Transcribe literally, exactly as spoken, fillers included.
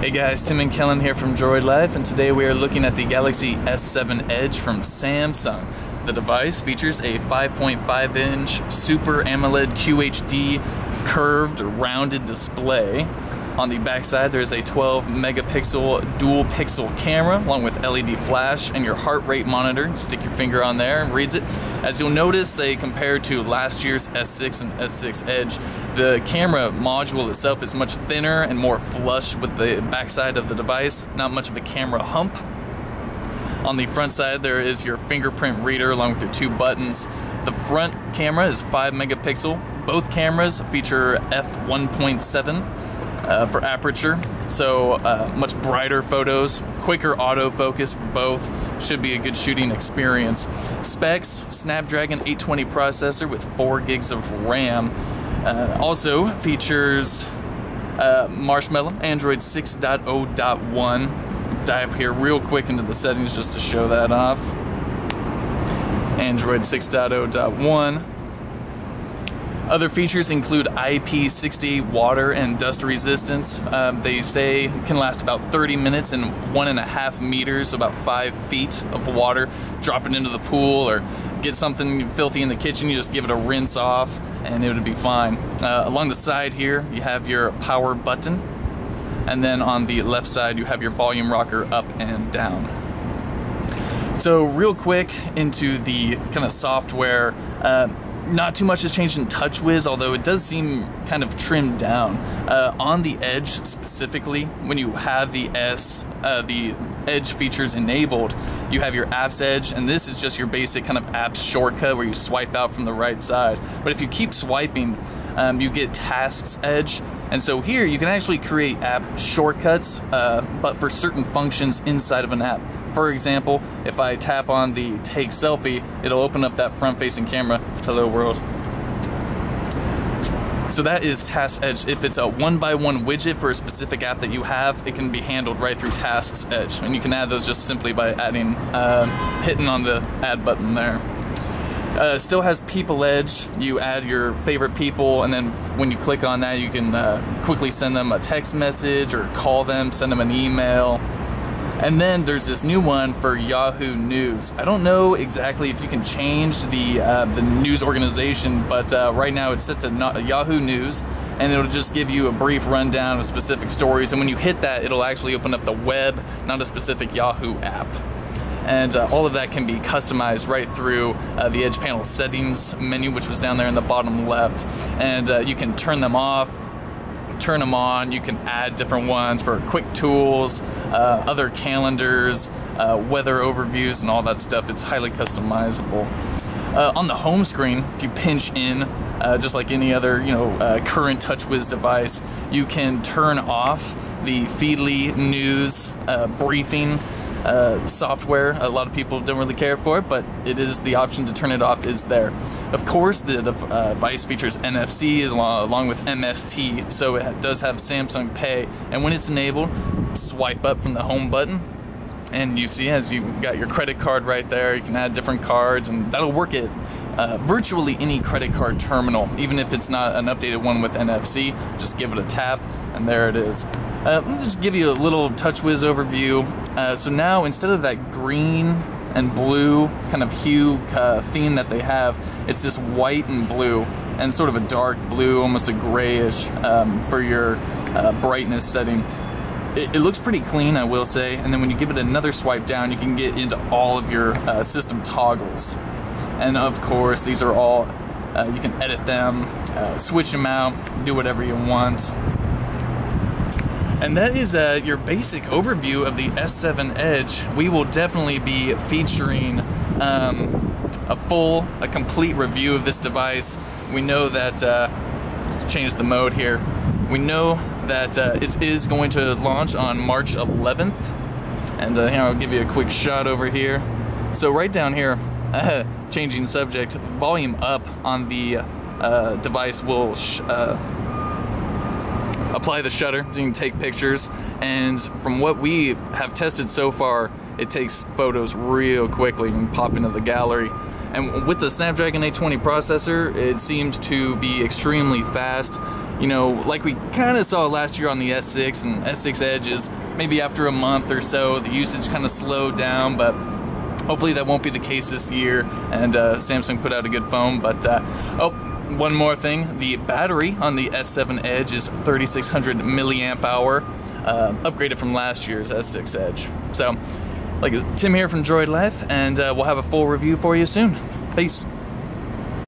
Hey guys, Tim and Kellen here from Droid Life, and today we are looking at the Galaxy S seven Edge from Samsung. The device features a five point five inch Super AMOLED Q H D curved, rounded display. On the backside, there is a twelve megapixel dual pixel camera along with L E D flash and your heart rate monitor. Stick your finger on there and reads it. As you'll notice, they compared to last year's S six and S six Edge, the camera module itself is much thinner and more flush with the backside of the device, not much of a camera hump. On the front side, there is your fingerprint reader along with your two buttons. The front camera is five megapixel. Both cameras feature f one point seven. Uh, for aperture, so uh, much brighter photos, quicker autofocus for both, should be a good shooting experience. Specs, Snapdragon eight twenty processor with four gigs of RAM. Uh, also features uh, Marshmallow, Android six point oh point one. Dive here real quick into the settings just to show that off. Android six point oh point one. Other features include I P sixty-eight water and dust resistance. Um, they say can last about thirty minutes in one and a half meters, about five feet of water. Drop it into the pool or get something filthy in the kitchen, you just give it a rinse off and it would be fine. Uh, along the side here, you have your power button. And then on the left side, you have your volume rocker up and down. So real quick into the kind of software. Uh, Not too much has changed in TouchWiz, although it does seem kind of trimmed down. Uh, on the Edge specifically, when you have the S, uh, the Edge features enabled, you have your Apps Edge, and this is just your basic kind of apps shortcut where you swipe out from the right side. But if you keep swiping, um, you get Tasks Edge, and so here you can actually create app shortcuts, uh, but for certain functions inside of an app. For example, if I tap on the take selfie, it'll open up that front-facing camera. Hello world. So that is Tasks Edge. If it's a one-by-one widget for a specific app that you have, it can be handled right through Tasks Edge. And you can add those just simply by adding, uh, hitting on the add button there. Uh, still has People Edge. You add your favorite people, and then when you click on that, you can uh, quickly send them a text message or call them, send them an email. And then there's this new one for Yahoo News. I don't know exactly if you can change the uh, the news organization, but uh, right now it's set to not Yahoo News, and it'll just give you a brief rundown of specific stories. And when you hit that, it'll actually open up the web, not a specific Yahoo app. And uh, all of that can be customized right through uh, the Edge Panel Settings menu, which was down there in the bottom left. And uh, you can turn them off, turn them on, you can add different ones for quick tools, uh, other calendars, uh, weather overviews, and all that stuff. It's highly customizable. Uh, on the home screen, if you pinch in, uh, just like any other, you know, uh, current TouchWiz device, you can turn off the Feedly News uh, briefing uh, software. A lot of people don't really care for it, but it is the option to turn it off is there. Of course, the uh, device features N F C along with M S T, so it does have Samsung Pay. And when it's enabled, swipe up from the home button, and you see as you've got your credit card right there, you can add different cards, and that'll work at uh, virtually any credit card terminal, even if it's not an updated one with N F C. Just give it a tap, and there it is. Uh, let me just give you a little TouchWiz overview. Uh, so now, instead of that green and blue kind of hue uh, theme that they have, it's this white and blue and sort of a dark blue, almost a grayish um, for your uh, brightness setting. It, it looks pretty clean, I will say, and then when you give it another swipe down, you can get into all of your uh, system toggles. And of course, these are all, uh, you can edit them, uh, switch them out, do whatever you want. And that is uh, your basic overview of the S seven Edge. We will definitely be featuring um, a full, a complete review of this device. We know that, uh, let's change the mode here. We know that uh, it is going to launch on March eleventh. And uh, here, I'll give you a quick shot over here. So right down here, uh, changing subject, volume up on the uh, device will sh uh, apply the shutter, so you can take pictures, and from what we have tested so far, it takes photos real quickly and pop into the gallery. And with the Snapdragon eight twenty processor, it seems to be extremely fast. you know, like we kind of saw last year on the S six and S six Edge, is maybe after a month or so, the usage kind of slowed down, but hopefully that won't be the case this year, and uh, Samsung put out a good phone. But, uh, oh, one more thing, the battery on the S seven Edge is thirty-six hundred milliamp hour, uh, upgraded from last year's S six Edge. So, like, Tim here from Droid Life, and uh, we'll have a full review for you soon. Peace.